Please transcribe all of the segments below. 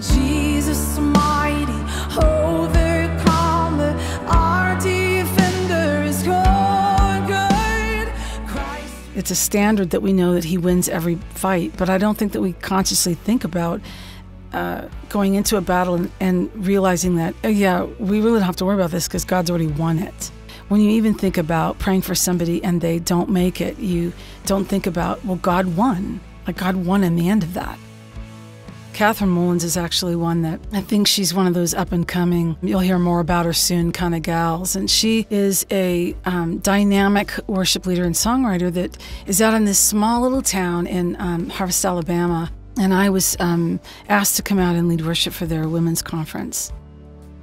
Jesus mighty, overcomer, our defender is good. Christ. It's a standard that we know that he wins every fight, but I don't think that we consciously think about going into a battle and realizing that, oh yeah, we really don't have to worry about this because God's already won it. When you even think about praying for somebody and they don't make it, you don't think about, well, God won. Like, God won in the end of that. Catherine Mullins is actually one that I think she's one of those up-and-coming, you'll hear more about her soon kind of gals. And she is a dynamic worship leader and songwriter that is out in this small little town in Harvest, Alabama. And I was asked to come out and lead worship for their women's conference.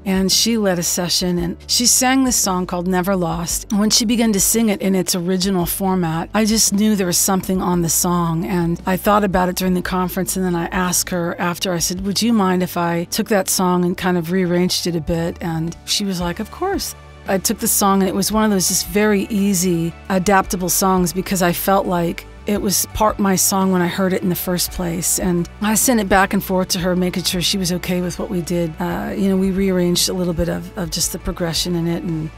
And she led a session, and she sang this song called Never Lost. And when she began to sing it in its original format, I just knew there was something on the song. And I thought about it during the conference, and then I asked her after, I said, would you mind if I took that song and kind of rearranged it a bit? And she was like, of course. I took the song, and it was one of those just very easy, adaptable songs because I felt like it was part my song when I heard it in the first place. And I sent it back and forth to her, making sure she was okay with what we did. You know, we rearranged a little bit of just the progression in it, and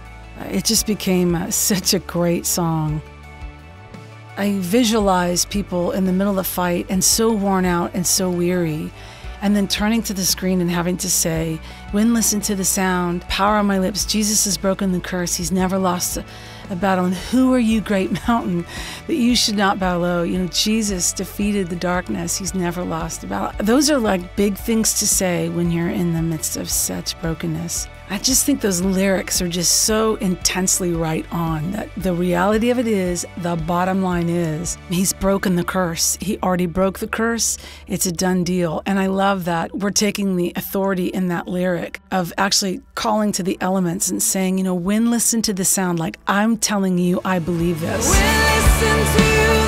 it just became such a great song. I visualize people in the middle of the fight and so worn out and so weary, and then turning to the screen and having to say, when listen to the sound, power on my lips, Jesus has broken the curse, he's never lost a battle, and who are you, great mountain, that you should not bow low? You know, Jesus defeated the darkness, he's never lost a battle. Those are like big things to say when you're in the midst of such brokenness. I just think those lyrics are just so intensely right on, that the reality of it is, the bottom line is, he's broken the curse. He already broke the curse. It's a done deal. And I love that we're taking the authority in that lyric of actually calling to the elements and saying, you know, when listen to the sound, like, I'm telling you, I believe this. When listen to